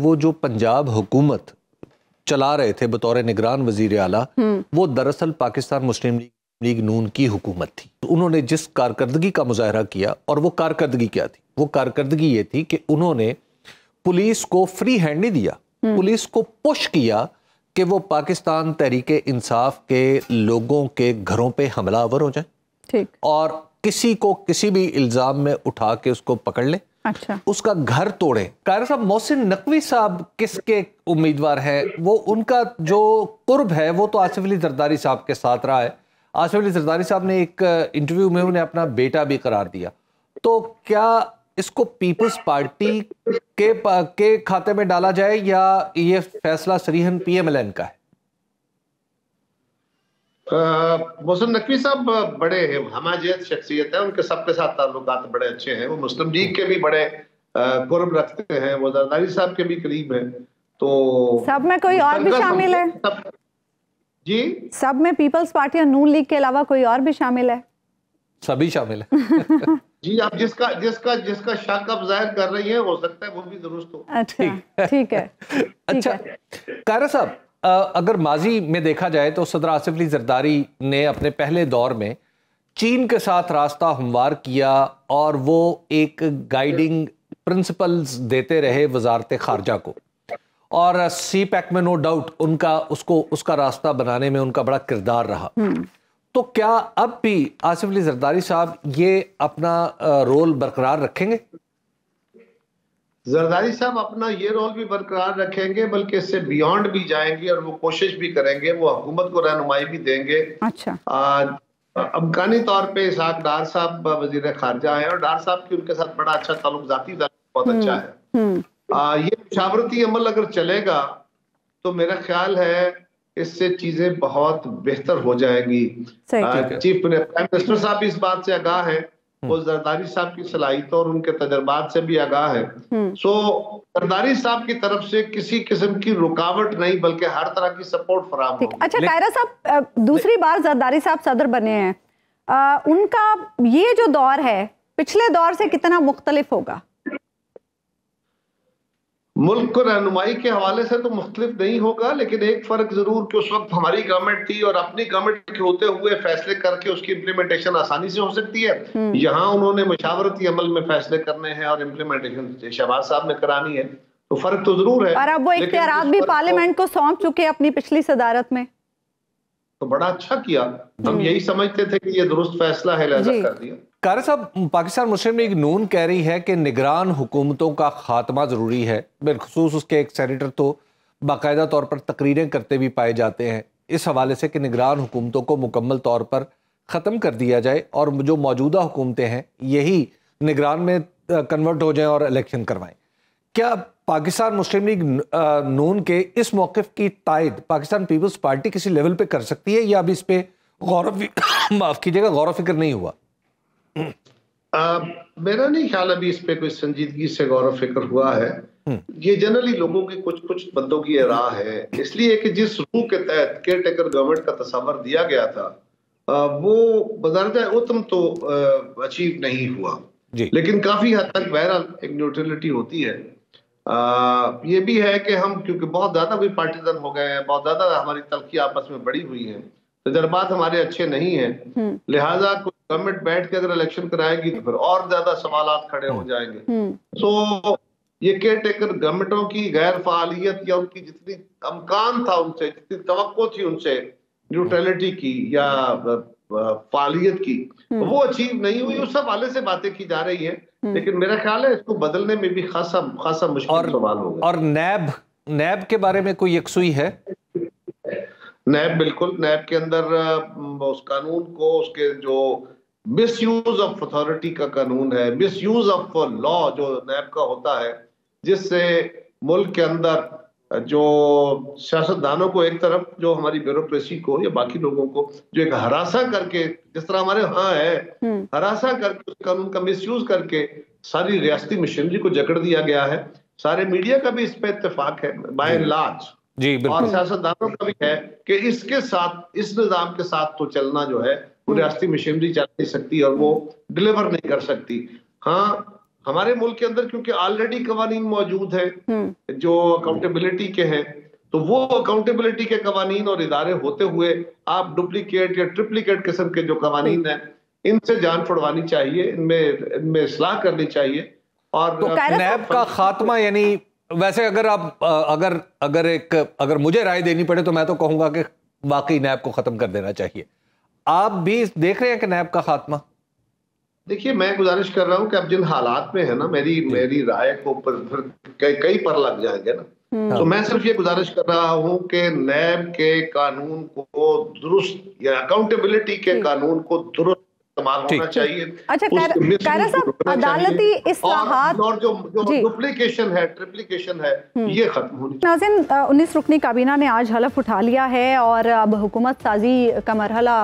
वो जो पंजाब हुकूमत चला रहे थे बतौर निगरान वजीर आला, वो दरअसल पाकिस्तान मुस्लिम लीग नून की हुकूमत थी। उन्होंने जिस कारकर्दगी का मुजाहरा किया, और वो कारकर्दगी क्या थी, वो कारकर्दगी ये थी कि उन्होंने पुलिस को फ्री हैंड नहीं दिया, पुलिस को पुश किया कि वो पाकिस्तान तहरीके इंसाफ के लोगों के घरों पे हमलावर हो जाए, ठीक, और किसी को किसी भी इल्ज़ाम में उठा के उसको पकड़ ले, अच्छा, उसका घर तोड़े। कायरा साहब, मोहसिन नकवी साहब किसके उम्मीदवार हैं? वो उनका जो कुर्ब है वो तो आसिफ अली जरदारी साहब के साथ रहा है। आसिफ अली जरदारी साहब ने एक इंटरव्यू में उन्हें अपना बेटा भी करार दिया। तो क्या इसको पीपल्स पार्टी के खाते में डाला जाए या ये फैसला सरीहन PML-N का है? मोहसिन नकवी साहब बड़े हमायत शख्सियत है, उनके सबके साथ ताल्लुकात बड़े अच्छे हैं, वो मुस्लिम लीग के भी बड़े कुर्ब रखते हैं, वो जरदारी साहब के भी करीब हैं। तो सब में कोई और भी शामिल है? जी, सब में पीपल्स पार्टी और नून लीग के अलावा कोई और भी शामिल है? सभी शामिल है। जी, आप जिसका जिसका जिसका शक आप जाहिर कर रही है हो सकता है वो भी दुरुस्त हो। अच्छा, ठीक है, अच्छा। कायरा साहब, अगर माजी में देखा जाए तो सदर आसिफ अली जरदारी ने अपने पहले दौर में चीन के साथ रास्ता हमवार किया और वो एक गाइडिंग प्रिंसिपल्स देते रहे वजारत खारजा को, और CPEC में नो डाउट उनका उसका रास्ता बनाने में उनका बड़ा किरदार रहा। तो क्या अब भी आसिफ अली जरदारी साहब ये अपना रोल बरकरार रखेंगे? जरदारी साहब अपना ये रोल भी बरकरार रखेंगे, बल्कि इससे बियॉन्ड भी जाएंगे और वो कोशिश भी करेंगे, वो हुकूमत को रहनुमाई भी देंगे। अच्छा, अमकानी तौर पे इशाक डार साहब वजीर खारजा हैं और डार साहब की उनके साथ बड़ा अच्छा ताल्लुक, जाती बहुत अच्छा है। ये मुशावरती अमल अगर चलेगा तो मेरा ख्याल है इससे चीजें बहुत बेहतर हो जाएंगी। चीफ मिनिस्टर साहब भी इस बात से आगाह हैं, वो जरदारी साहब की सलाहियतों और उनके तजर्बात से भी आगाह हैं। सो जरदारी साहब की तरफ से किसी किस्म की रुकावट नहीं, बल्कि हर तरह की सपोर्ट फराहम होगी। अच्छा कायरा साहब, दूसरी बार जरदारी साहब सदर बने हैं, उनका ये जो दौर है पिछले दौर से कितना मुख्तलिफ होगा? मुल्क को रहनुमाई के हवाले से तो मुख्तलिफ नहीं होगा, लेकिन एक फर्क जरूर कि उस वक्त हमारी गवर्नमेंट थी और अपनी गवर्नमेंट के होते हुए फैसले करके उसकी इम्प्लीमेंटेशन आसानी से हो सकती है। यहाँ उन्होंने मुशावरती अमल में फैसले करने हैं और इम्प्लीमेंटेशन शहबाज साहब ने करानी है, तो फर्क तो जरूर है। और अब वो इख्तियारात भी पार्लियामेंट को सौंप चुके हैं अपनी पिछली सदारत में, तो बड़ा अच्छा किया। हम यही समझते थे कि ये दुरुस्त फैसला है, लिहाजा कर दिया। कायरा साहब, पाकिस्तान मुस्लिम लीग नून कह रही है कि निगरान हुकूमतों का खात्मा ज़रूरी है, बिलखसूस उसके एक सेनेटर तो बाकायदा तौर पर तकरीरें करते भी पाए जाते हैं इस हवाले से कि निगरान हुकूमतों को मुकम्मल तौर पर ख़त्म कर दिया जाए और जो मौजूदा हुकूमतें हैं यही निगरान में कन्वर्ट हो जाएँ और इलेक्शन करवाएँ। क्या पाकिस्तान मुस्लिम लीग नून के इस मौक़िफ़ की तायद पाकिस्तान पीपल्स पार्टी किसी लेवल पे कर सकती है, या अभी इस पे माफ़ कीजिएगा गौर फिक्र नहीं हुआ? मेरा नहीं ख्याल अभी इस पे कोई संजीदगी से गौर फिक्र हुआ है। ये जनरली लोगों के कुछ बंदों की राह है, इसलिए कि जिस रूह के तहत केयर टेकर गवर्नमेंट का तस्वर दिया गया था वो बज़ाहिर-ए-उत्तम तो अचीव नहीं हुआ, लेकिन काफी हद तक बहरहाल एक न्यूट्रलिटी होती है। ये भी है कि हम क्योंकि बहुत ज्यादा भी पार्टीजन हो गए हैं, बहुत ज्यादा हमारी तलखी आपस में बड़ी हुई है, तजर्बात हमारे अच्छे नहीं हैं, लिहाजा कोई गवर्नमेंट बैठ के अगर इलेक्शन कराएगी तो फिर और ज्यादा सवाल खड़े हो जाएंगे। सो ये केयर टेकर गवर्नमेंटों की गैर फालियत या उनकी जितनी अमकान था उनसे, जितनी तवक्को थी उनसे न्यूट्रलिटी की या फालियत की, वो अचीव नहीं हुई। उस हवाले से बातें की जा रही है, लेकिन मेरा ख्याल है इसको बदलने में भी खासा मुश्किल सवाल होगा। और नैब के बारे में कोई यकसुई है? नैब, बिल्कुल, नैब के अंदर उस कानून को, उसके जो मिस यूज ऑफ अथॉरिटी का कानून है, मिस यूज ऑफ लॉ जो नैब का होता है, जिससे मुल्क के अंदर जो सियासतदानों को एक तरफ, जो हमारी ब्यूरोक्रेसी को या बाकी लोगों को जो एक हरासा करके, जिस तरह हमारे यहाँ है, हरासा करके उस कानून का मिसयूज करके सारी रियासती मशीनरी को जकड़ दिया गया है। सारे मीडिया का भी इस पे इत्तेफाक है बाय एंड लार्ज, और सियासतदानों का भी है कि इसके साथ, इस निजाम के साथ तो चलना जो है वो रियासती मशीनरी चल नहीं सकती और वो डिलीवर नहीं कर सकती। हाँ, हमारे मुल्क के अंदर क्योंकि ऑलरेडी कवानीन मौजूद है जो अकाउंटेबिलिटी के हैं, तो वो अकाउंटेबिलिटी के कवानीन और इदारे होते हुए आप डुप्लीकेट या ट्रिप्लीकेट किस्म के जो कवानीन हैं इनसे जान फड़वानी चाहिए, इनमें इस्लाह करनी चाहिए। और तो नैब का खात्मा, यानी वैसे अगर आप अगर मुझे राय देनी पड़े तो मैं तो कहूंगा कि वाकई नैब को खत्म कर देना चाहिए। आप भी देख रहे हैं कि नैब का खात्मा? देखिए, मैं गुजारिश कर रहा हूँ कि आप जिन हालात में है ना, मेरी राय को कई पर लग जाएंगे ना, तो मैं सिर्फ ये गुजारिश कर रहा हूँ कि नैब के कानून को दुरुस्त या अकाउंटेबिलिटी के कानून को दुरुस्त इस्तेमाल होना चाहिए। अच्छा, कायरा साहब, अदालती इस्लाहात और जो डुप्लीकेशन है, ट्रिप्लीकेशन है, ये खत्म होनी चाहिए। नाज़रीन, 19 रुकनी काबीना ने आज हलफ उठा लिया है और अब हुकूमत साजी का मरहला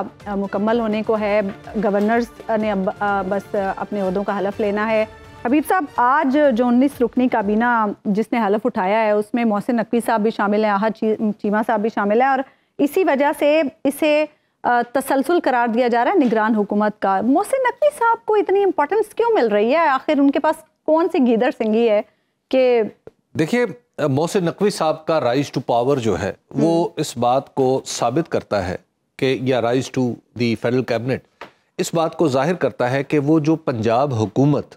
मुकम्मल होने को है। गवर्नर्स ने अब बस अपने ओहदों का हलफ लेना है। हबीब साहब, आज जो 19 रुकनी काबीना जिसने हलफ उठाया है उसमें मोहसिन नकवी साहब भी शामिल हैं, आहद चीमा साहब भी शामिल हैं, और इसी वजह से इसे तसलसल करार दिया जा रहा है निगरान हुकूमत का। मोहसिन नकवी साहब को इतनी इम्पोर्टेंस क्यों मिल रही है? आखिर उनके पास कौन सी गीदर सिंगी है कि? देखिए, मोहसिन नकवी साहब का राइज टू पावर जो है वो इस बात को साबित करता है कि, या rise to the federal cabinet इस बात को जाहिर करता है कि वो जो पंजाब हुकूमत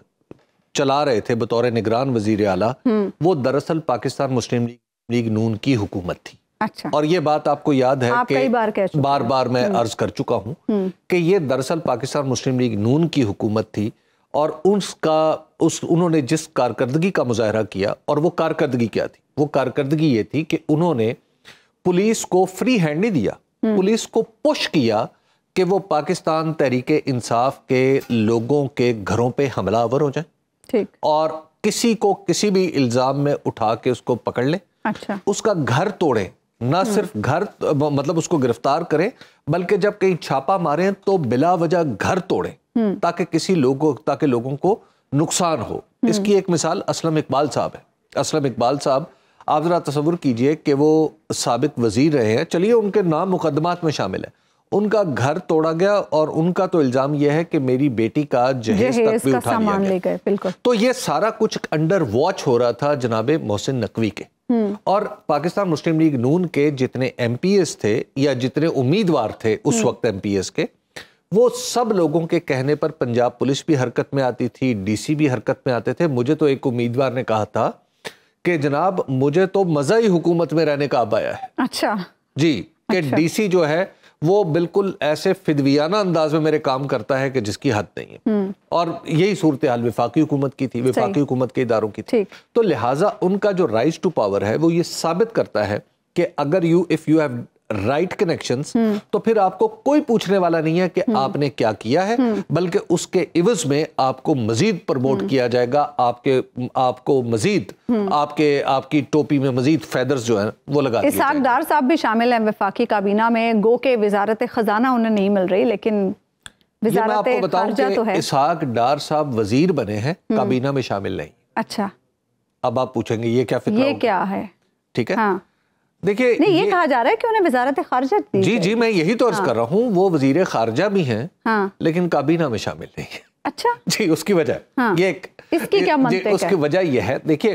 चला रहे थे बतौर निगरान वजीर आला, वो दरअसल पाकिस्तान मुस्लिम लीग नून की हुकूमत थी। अच्छा। और ये बात आपको याद है कि बार बार मैं अर्ज कर चुका हूँ कि ये दरअसल पाकिस्तान मुस्लिम लीग नून की हुकूमत थी और उन्होंने जिस कारकर्दगी का मुजाहरा किया, और वो कारकर्दगी क्या थी? वो कारकर्दगी ये थी कि उन्होंने पुलिस को फ्री हैंड नहीं दिया, पुलिस को पुश किया कि वो पाकिस्तान तहरीके इंसाफ के लोगों के घरों पर हमलावर हो जाए और किसी को किसी भी इल्जाम में उठा के उसको पकड़ लें। अच्छा। उसका घर तोड़े, ना सिर्फ घर मतलब उसको गिरफ्तार करें, बल्कि जब कहीं छापा मारें तो बिला वजह घर तोड़ें ताकि लोगों को नुकसान हो। इसकी एक मिसाल असलम इकबाल साहब है। असलम इकबाल साहब, आप जरा तसव्वुर कीजिए कि वो साबिक वजीर रहे हैं, चलिए उनके नाम मुकदमात में शामिल है, उनका घर तोड़ा गया और उनका तो इल्जाम यह है कि मेरी बेटी का जहेज तक भी उठा लिया गया। बिल्कुल। तो ये सारा कुछ अंडर वॉच हो रहा था जनाबे मोहसिन नकवी के। और पाकिस्तान मुस्लिम लीग नून के जितने एमपीएस थे या जितने उम्मीदवार थे उस वक्त एमपीएस के, वो सब लोगों के कहने पर पंजाब पुलिस भी हरकत में आती थी, डीसी भी हरकत में आते थे। मुझे तो एक उम्मीदवार ने कहा था कि जनाब मुझे तो मजा ही हुकूमत में रहने का अब आया है। अच्छा जी। कि डीसी जो है वो बिल्कुल ऐसे फिदवियाना अंदाज में मेरे काम करता है कि जिसकी हद नहीं है। और यही सूरत हाल विफाकी हुकूमत की थी, विफाकी हुकूमत के इदारों की थी। तो लिहाजा उनका जो राइज टू पावर है वो ये साबित करता है कि अगर if you have right connections तो फिर आपको कोई पूछने वाला नहीं है कि आपने क्या किया है, बल्कि उसके इवज में आपको मजीद प्रमोट किया जाएगा, आपकी टोपी में मजीद फेदर्स जो है वो लगा। इशाक डार साहब भी शामिल हैं वफाकी काबीना में, गो के वजारत खजाना उन्हें नहीं मिल रही, लेकिन आपको बताऊं इशाक डार साहब वजीर बने हैं, काबीना में शामिल नहीं। अच्छा। अब आप पूछेंगे ये क्या फिक्र, ये क्या है? ठीक है, देखिए नहीं, ये कहा जा रहा है कि उन्हें वजारत खारजा दी। जी, मैं यही तो अर्ज कर रहा हूँ, वो वजीर खारजा भी हैं लेकिन काबीना में शामिल नहीं है। अच्छा जी। उसकी वजह इसकी क्या मंतक है? उसकी वजह यह है, देखिए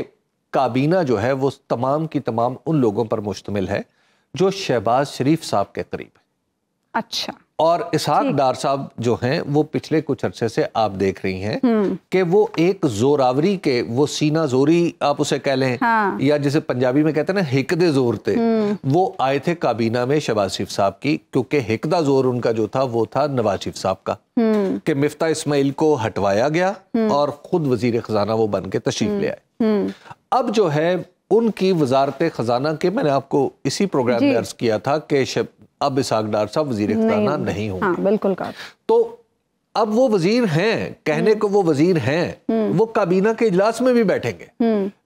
काबीना जो है वो तमाम की तमाम उन लोगों पर मुश्तमिल है जो शहबाज शरीफ साहब के करीब है। अच्छा। और इसहाक डार साहब जो हैं वो पिछले कुछ अरसे से आप देख रही हैं कि वो एक जोरावरी के, वो सीना जोरी आप उसे कह लें, या जिसे पंजाबी में कहते हैं ना हिकदे जोर थे, वो आए थे काबीना में शहबाज शरीफ साहब की, क्योंकि हिकदा जोर उनका जो था वो था नवाज शरीफ साहब का, कि मिफ्ता इस्माइल को हटवाया गया और खुद वजीर खजाना वो बन के तशरीफ ले आए। अब जो है उनकी वजारत खजाना के, मैंने आपको इसी प्रोग्राम में अर्ज किया था कि अब इसहाक डार साहब वजीर खजाना नहीं होंगे। हाँ, बिल्कुल। तो अब वो वजीर हैं, कहने को वो वजीर हैं, वो काबीना के इजलास में भी बैठेंगे,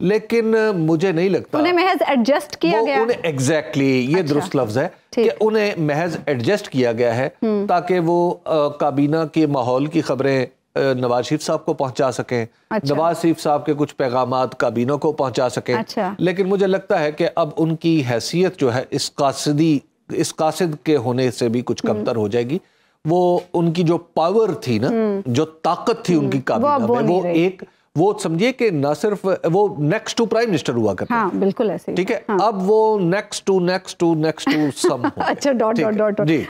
लेकिन मुझे नहीं लगता उन्हें महज एडजस्ट किया गया। उन्हें एग्जैक्टली ये दुरुस्त लफ्ज है कि उन्हें महज एडजस्ट किया गया है ताकि वो काबीना के माहौल की खबरें नवाज शरीफ साहब को पहुंचा सकें, नवाज शरीफ साहब के कुछ पैगामात काबीना को पहुंचा सकें। लेकिन मुझे लगता है कि अब उनकी हैसियत जो है इस कासिद के होने से भी कुछ कमतर हो जाएगी। वो उनकी जो पावर थी ना, जो ताकत थी उनकी काबीना में, वो एक वो समझिए कि ना सिर्फ वो नेक्स्ट टू प्राइम मिनिस्टर हुआ करते हैं। हाँ, बिल्कुल ऐसे ही। ठीक है, अब वो नेक्स्ट टू सम। अच्छा, डॉट डॉट डॉट। जी